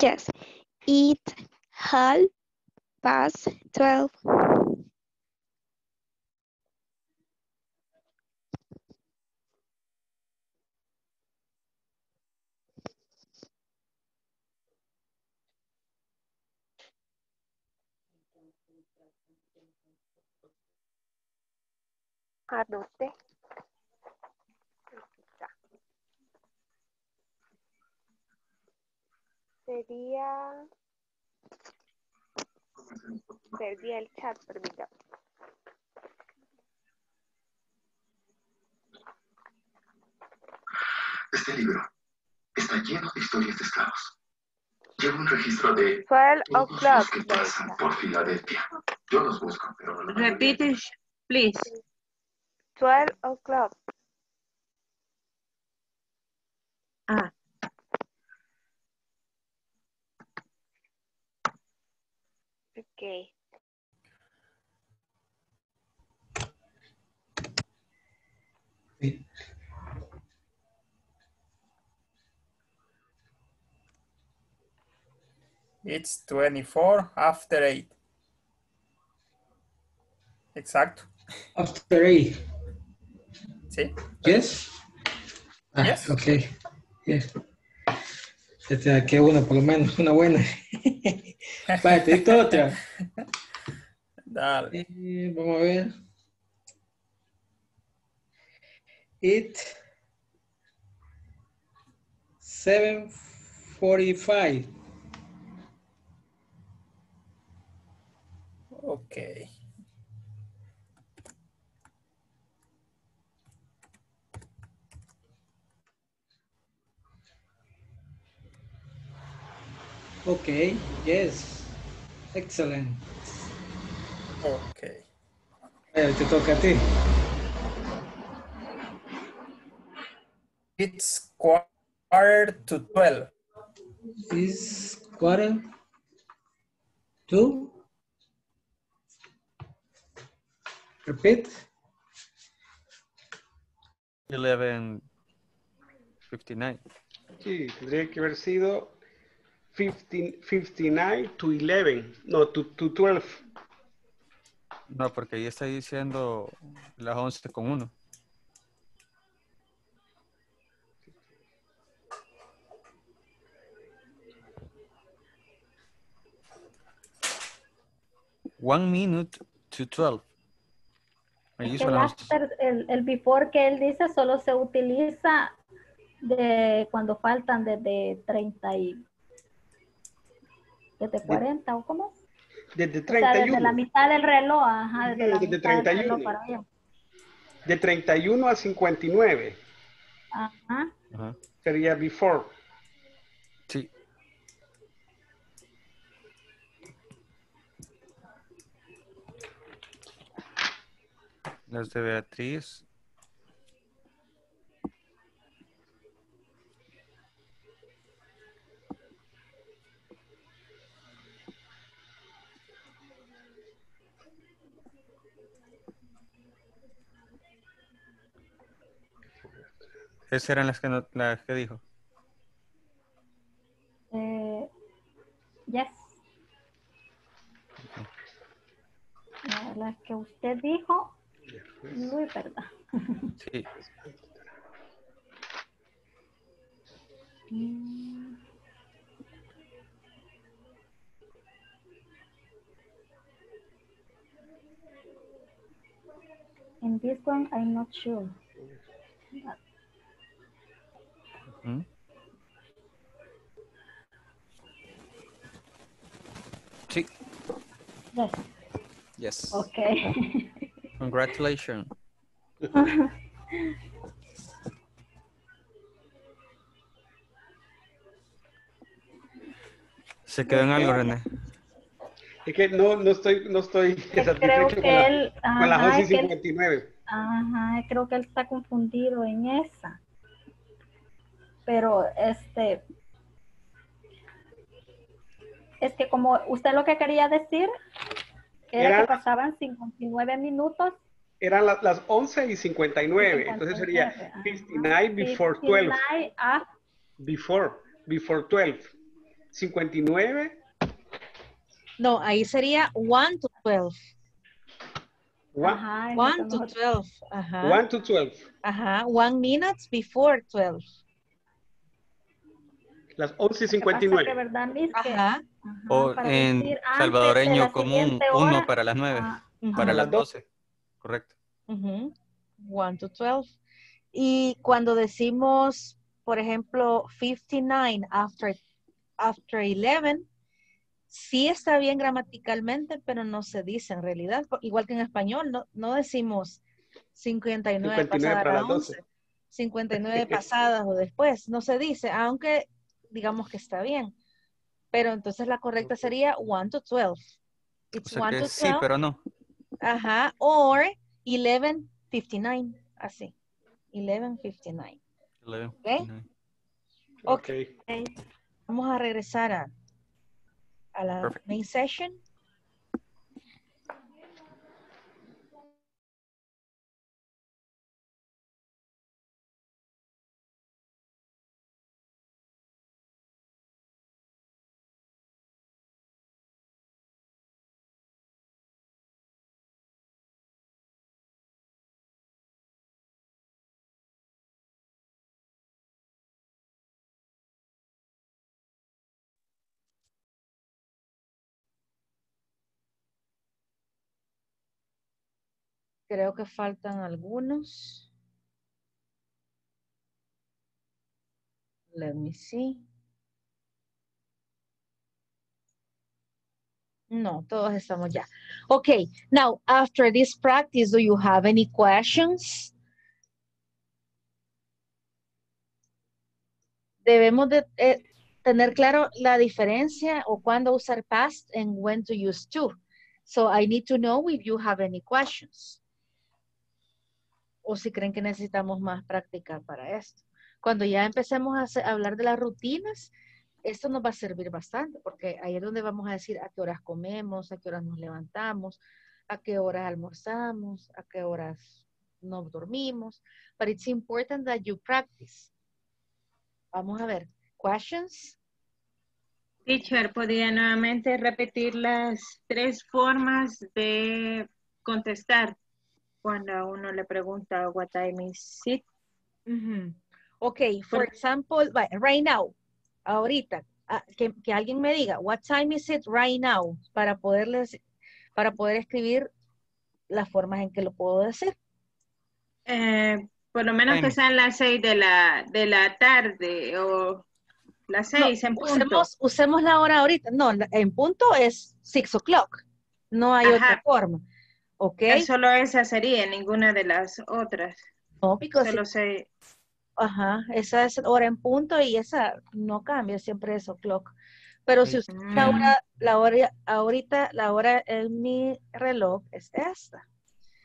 Yes, it's half past twelve. Anoté. Sería... Perdí el chat, permítame. Este libro está lleno de historias de esclavos. Llevo un registro de todos los que pasan por Filadelfia. Yo los busco, pero no... Repite, please. Twelve o'clock. Ah. Okay. Sí. It's twenty-four after eight. Exacto. After eight. Sí. Yes. Ah, yes. Okay. Yes. Este, que una, por lo menos, una buena. Vale, te dicto otra. Dale. Eh, vamos a ver. It's seven forty-five. Ok. Okay, yes. Excellent. Okay. Well, te toca a ti. It's quarter to twelve. It's quarter to? Repeat. eleven fifty-nine. Sí, tendría que haber sido fifty-nine to eleven, no, to, to twelve. No, porque ahí está diciendo las once con uno. One minute to twelve. Es que el, after, el, el before que él dice solo se utiliza de cuando faltan desde treinta y... Desde cuarenta, ¿o cómo? Desde treinta y uno. O sea, desde la mitad del reloj, ajá. Desde, desde, desde treinta y uno. De treinta y uno a cincuenta y nueve. Ajá. Ajá. Sería before. Sí. Las de Beatriz. ¿Esas eran las que, no, las que dijo? Eh, yes. Okay. Las que usted dijo. Muy verdad. Sí. mm. In this one, I'm not sure. But Mm-hmm. Sí. Yes. Yes. Okay. Congratulations. Se quedó en algo, René. Es que no, no estoy, no estoy satisfecho con, él, la, ajá, con las once cincuenta y nueve. Ajá, creo que él está confundido en esa. Pero este, es que como usted lo que quería decir, era, era que pasaban cincuenta y nueve minutos. Eran las, las once y cincuenta y nueve, cincuenta y nueve, entonces sería fifty-nine, uh-huh, before fifty-nine twelve. A... Before, before twelve. cincuenta y nueve. No, ahí sería one to twelve. Ajá, one to twelve. Ajá. one to twelve. Ajá, one minute before twelve. Las once y cincuenta y nueve. Verdad, ajá. O en decir, salvadoreño común, uno para las nueve, ah, para ajá, las doce. Correcto. Uh-huh. one to twelve. Y cuando decimos, por ejemplo, fifty-nine after, after eleven, sí está bien gramaticalmente, pero no se dice en realidad. Igual que en español, no, no decimos cincuenta y nueve, cincuenta y nueve pasadas para las once, doce. cincuenta y nueve pasadas o después, no se dice, aunque... digamos que está bien. Pero entonces la correcta sería one to twelve. It's o sea one to twelve. Sí, pero no. Ajá. Or eleven fifty-nine. Así. eleven fifty-nine. eleven fifty-nine. Okay. Okay. Okay. Vamos a regresar a, a la Perfect. Main session. Creo que faltan algunos. Let me see. No, todos estamos ya. Okay, now after this practice, do you have any questions? Debemos de, eh, tener claro la diferencia o cuándo usar past and when to use to. So I need to know if you have any questions. O si creen que necesitamos más práctica para esto. Cuando ya empecemos a, hacer, a hablar de las rutinas, esto nos va a servir bastante, porque ahí es donde vamos a decir a qué horas comemos, a qué horas nos levantamos, a qué horas almorzamos, a qué horas nos dormimos. But it's important that you practice. Vamos a ver. Questions? Teacher, ¿podría nuevamente repetir las tres formas de contestar cuando uno le pregunta what time is it? Mm-hmm. Ok, for example, right now, ahorita, que, que alguien me diga what time is it right now para, poderles, para poder escribir las formas en que lo puedo hacer. Eh, por lo menos bueno, que sean las seis de la, de la tarde o... Las seis no, en punto. Usemos, usemos la hora ahorita. No, en punto es six o'clock. No hay Ajá. otra forma. Ok. Es solo esa sería, ninguna de las otras. No, porque solo seis. Ajá, esa es hora en punto y esa no cambia, siempre es o'clock. Pero si usted mm. la, hora, la hora, ahorita la hora en mi reloj es esta.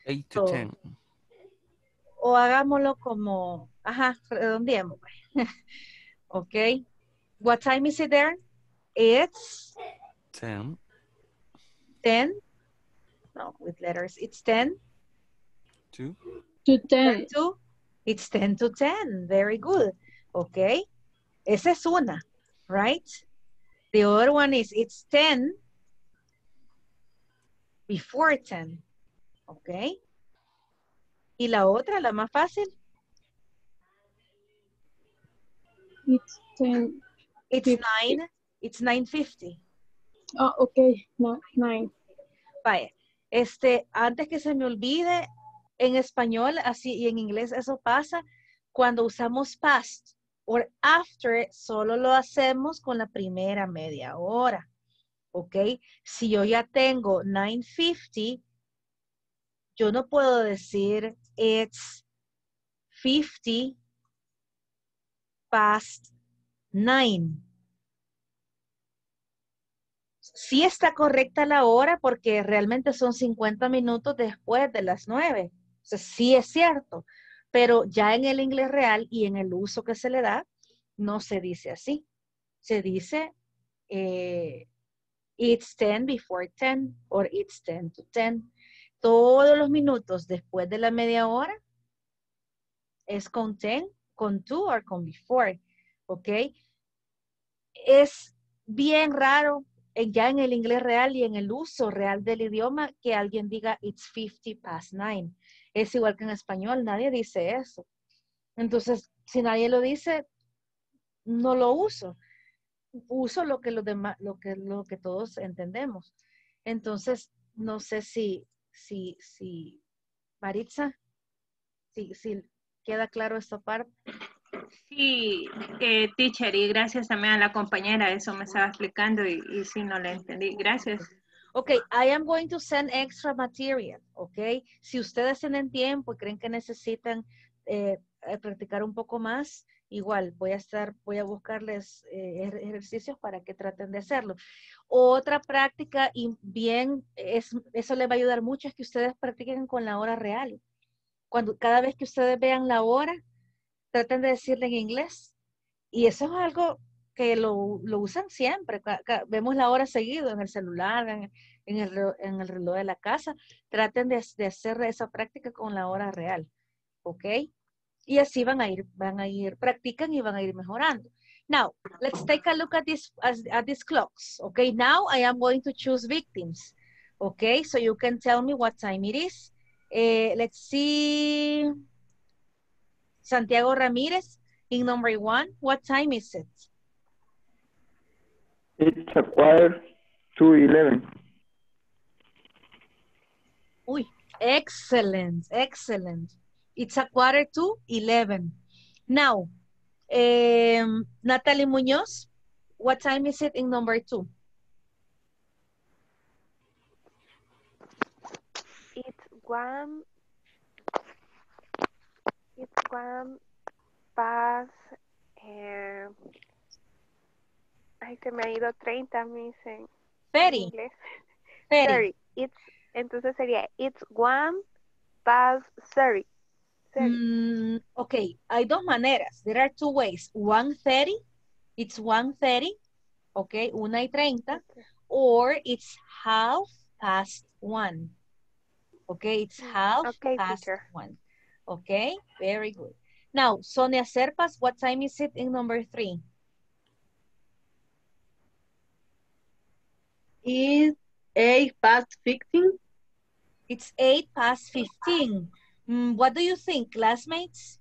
eight so, to ten. O hagámoslo como, ajá, redondeemos. Ok. What time is it there? It's ten. Ten? No, with letters. It's ten. Two. To ten. Two. It's ten to ten. Very good. Okay. Esa es una, right? The other one is it's ten before ten. Okay. Y la otra, la más fácil. It's ten. It's nine. It's nine fifty. Ah, oh, okay. No, nine. Vaya. Este, antes que se me olvide, en español así y en inglés eso pasa cuando usamos past o after, solo lo hacemos con la primera media hora, ¿ok? Si yo ya tengo nine fifty, yo no puedo decir it's fifty past nine. Sí está correcta la hora porque realmente son cincuenta minutos después de las nueve. O sea, sí es cierto, pero ya en el inglés real y en el uso que se le da, no se dice así. Se dice eh, it's ten before ten o it's ten to ten. Todos los minutos después de la media hora es con ten, con to o con before. ¿Ok? Es bien raro ya en el inglés real y en el uso real del idioma que alguien diga it's fifty past nine. Es igual que en español, nadie dice eso. Entonces, si nadie lo dice, no lo uso. Uso lo que los demás, lo que, lo que todos entendemos. Entonces, no sé si, si, si, Maritza, si, si queda claro esta parte. Sí, eh, teacher, y gracias también a la compañera, eso me estaba explicando y, y sí, no le entendí. Gracias. Ok, I am going to send extra material, ok. Si ustedes tienen tiempo y creen que necesitan eh, practicar un poco más, igual voy a estar, voy a buscarles eh, ejercicios para que traten de hacerlo. Otra práctica, y bien, es, eso les va a ayudar mucho, es que ustedes practiquen con la hora real. Cuando, cada vez que ustedes vean la hora, traten de decirle en inglés. Y eso es algo que lo, lo usan siempre. Vemos la hora seguido en el celular, en, en, el, en el reloj de la casa. Traten de, de hacer esa práctica con la hora real. ¿Ok? Y así van a ir, van a ir, practican y van a ir mejorando. Now, let's take a look at, this, at these clocks. Ok, now I am going to choose victims. Ok, so you can tell me what time it is. Eh, let's see... Santiago Ramirez, in number one, what time is it? It's a quarter to eleven. Uy, excellent, excellent. It's a quarter to eleven. Now, um, Natalie Muñoz, what time is it in number two? It's one... It's one past uh, Ay, se me ha ido treinta, me dicen. Ferry. Ferry. Entonces sería, it's one past thirty. Mm, ok, hay dos maneras. There are two ways. one thirty, it's one thirty, ok, una y treinta. Okay. Or it's half past one. Ok, it's half okay, past teacher. one. Ok, very good. Now, Sonia Serpas, what time is it in number three? It's eight past fifteen. It's eight past fifteen. Mm, what do you think, classmates?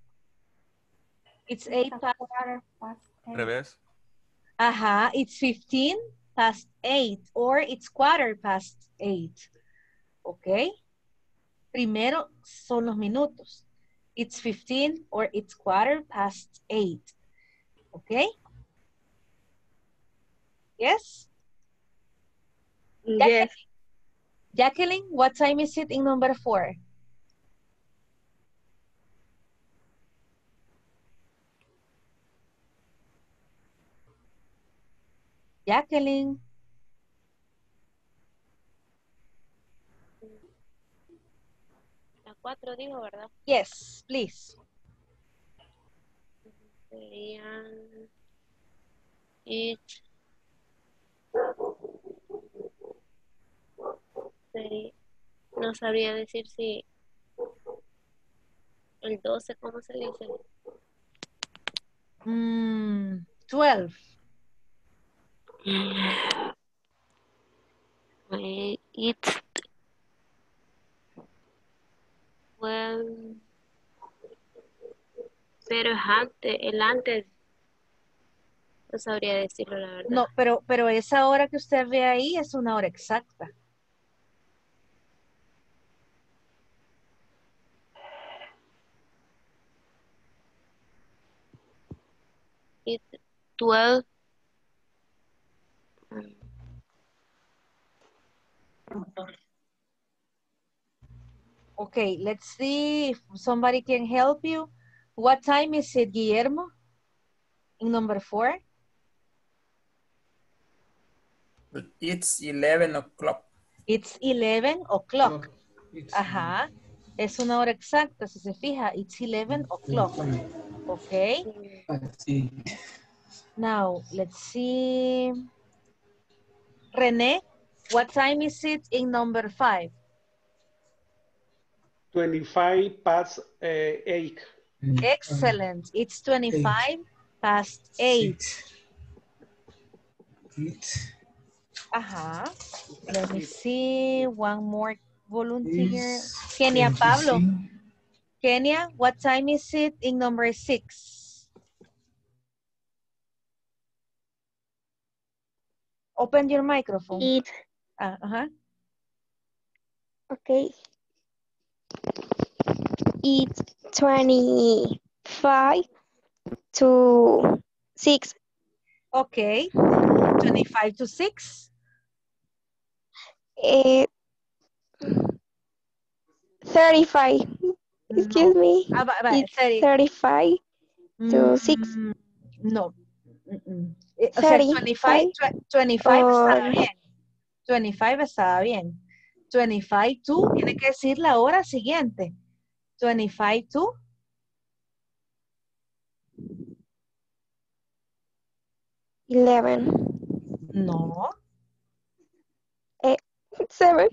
It's eight past... Revés. Ajá, it's fifteen past eight or it's quarter past eight. Ok. Primero son los minutos. It's fifteen or it's quarter past eight. Ok. Yes? Yes. Jacqueline, Jacqueline, what time is it in number four? Jacqueline. La cuatro dijo, ¿verdad? Yes, please. Serían... It's... Sería... No sabría decir si... El doce, ¿cómo se dice? Mm, twelve. It's well, pero antes, el antes no sabría decirlo la verdad. No, pero, pero esa hora que usted ve ahí es una hora exacta. It's twelve. Okay, let's see if somebody can help you. What time is it, Guillermo? In number four? It's eleven o'clock. It's eleven o'clock. Ajá. Es una hora exacta, si se fija. It's eleven o'clock. Okay. Now, let's see. Rene, what time is it in number five? twenty-five past eight. Excellent. It's twenty-five past eight. Aha. Let me see one more volunteer. Kenia Pablo. Kenia, what time is it in number six? Open your microphone. It. Uh, uh huh. Okay. It's twenty-five to six. Okay. Twenty-five to six. It. Thirty-five. Excuse me. Uh, but, but, it's thirty. Thirty-five to mm, six. No. Mm -mm. O sea, twenty-five, twenty-five estaba bien. twenty-five estaba bien. twenty-five to, tiene que decir la hora siguiente. twenty-five to. eleven. No. Eh, seven.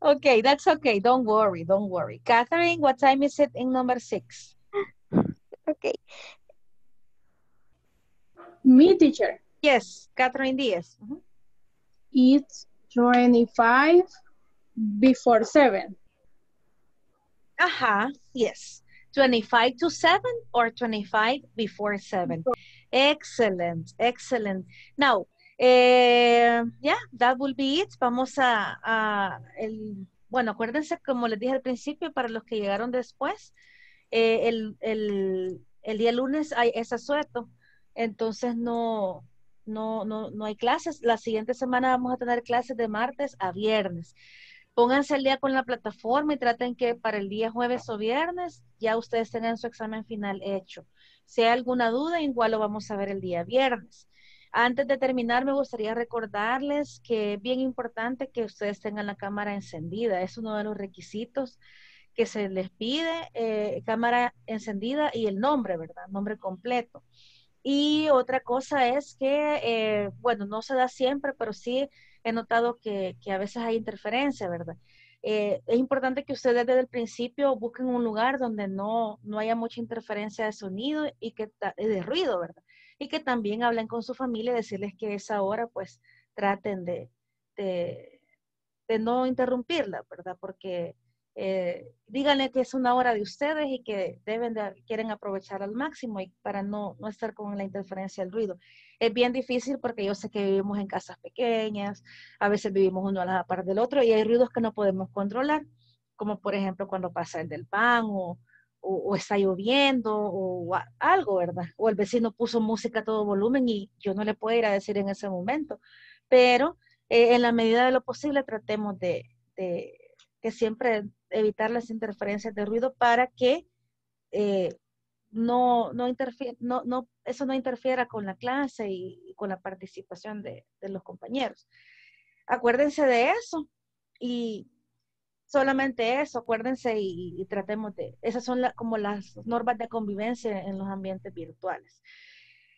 Okay, that's okay. Don't worry, don't worry. Catherine, what time is it in number six? Okay. Me, teacher? Yes, Catherine Díaz. Uh-huh. It's twenty-five before seven. Ajá, yes. twenty-five to seven or twenty-five before seven. Excellent, excellent. Now, eh, yeah, that will be it. Vamos a, a el, bueno, acuérdense, como les dije al principio, para los que llegaron después, eh, el, el, el día lunes hay ese asueto. Entonces no, no, no, no hay clases. La siguiente semana vamos a tener clases de martes a viernes. Pónganse al día con la plataforma y traten que para el día jueves o viernes ya ustedes tengan su examen final hecho. Si hay alguna duda, igual lo vamos a ver el día viernes. Antes de terminar, me gustaría recordarles que es bien importante que ustedes tengan la cámara encendida. Es uno de los requisitos que se les pide, eh, cámara encendida y el nombre, ¿verdad? Nombre completo. Y otra cosa es que, eh, bueno, no se da siempre, pero sí he notado que, que a veces hay interferencia, ¿verdad? Eh, es importante que ustedes desde el principio busquen un lugar donde no, no haya mucha interferencia de sonido y que de ruido, ¿verdad? Y que también hablen con su familia, decirles que esa hora, pues, traten de, de, de no interrumpirla, ¿verdad? Porque eh, díganle que es una hora de ustedes y que deben de, quieren aprovechar al máximo y para no, no estar con la interferencia del ruido. Es bien difícil porque yo sé que vivimos en casas pequeñas, a veces vivimos uno a la par del otro y hay ruidos que no podemos controlar, como por ejemplo cuando pasa el del pan o, o, o está lloviendo o algo, ¿verdad? O el vecino puso música a todo volumen y yo no le puedo ir a decir en ese momento. Pero eh, en la medida de lo posible tratemos de, de que siempre evitar las interferencias de ruido para que eh, no, no, interfiere, no, no eso no interfiera con la clase y, y con la participación de, de los compañeros. Acuérdense de eso y solamente eso, acuérdense y, y tratemos de, esas son la, como las normas de convivencia en los ambientes virtuales.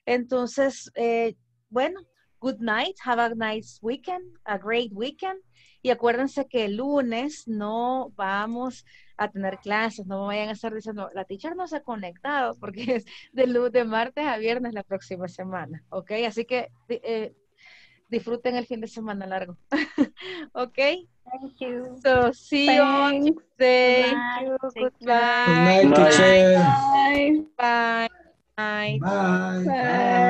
Entonces, eh, bueno, good night, have a nice weekend, a great weekend. Y acuérdense que el lunes no vamos a tener clases, no vayan a estar diciendo, la teacher no se ha conectado, porque es de, de martes a viernes la próxima semana, ¿ok? Así que eh, disfruten el fin de semana largo, ¿ok? Thank you. So, see you on Tuesday. Goodbye. Good night, teacher. Bye. Bye. Bye. Bye. Bye. Bye.